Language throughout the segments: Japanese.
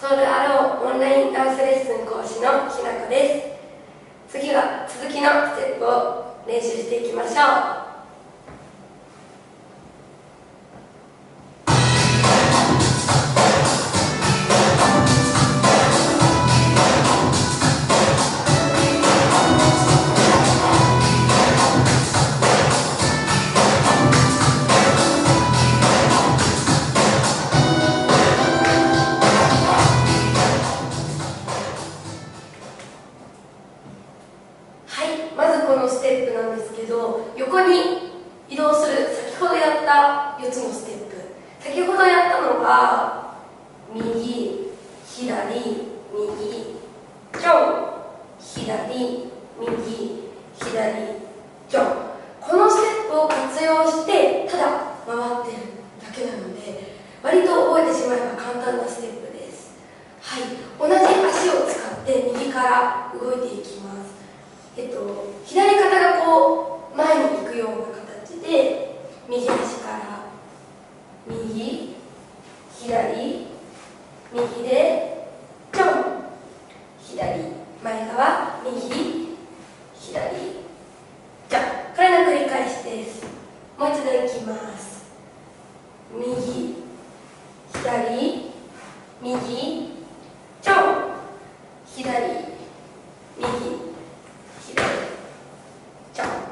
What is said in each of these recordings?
ソウルアローオンラインダンスレッスン講師のひなこです。次は続きのステップを練習していきましょう。横に移動する先ほどやった4つのステップ、先ほどやったのが右左右ちょん左右左ちょん、このステップを活用してただ回ってるだけなので割と覚えてしまえば簡単なステップです。はい、同じ足を使って右から動いていきます。左肩がこう前に行くような形で右足から右左右でちょん左前側右左ちょん、これの繰り返しです。もう一度いきます。右左右ちょん左右左ちょん。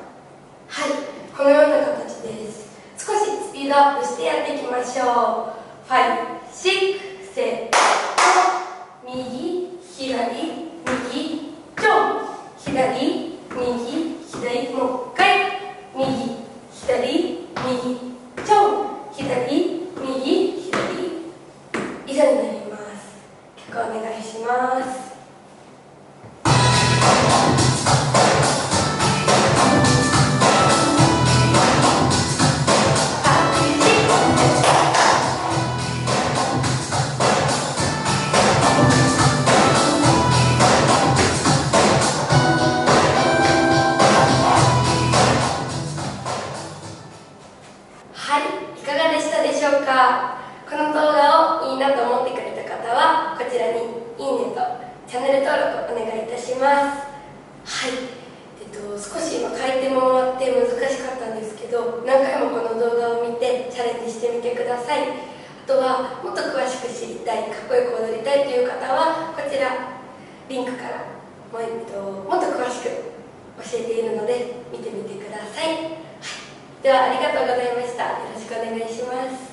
はい、このような形です。少しスピードアップしてやっていきましょう。5、6、セット、右左右ちょん左右左、もう一回右左右ちょん左右左、以上になります。曲お願いします。この動画をいいなと思ってくれた方はこちらにいいねとチャンネル登録お願いいたします。はい、少し今回転も回って難しかったんですけど何回もこの動画を見てチャレンジしてみてください。あとはもっと詳しく知りたい、かっこよく踊りたいという方はこちらリンクからもっと詳しく教えているので見てみてください。はい、ではありがとうございました。よろしくお願いします。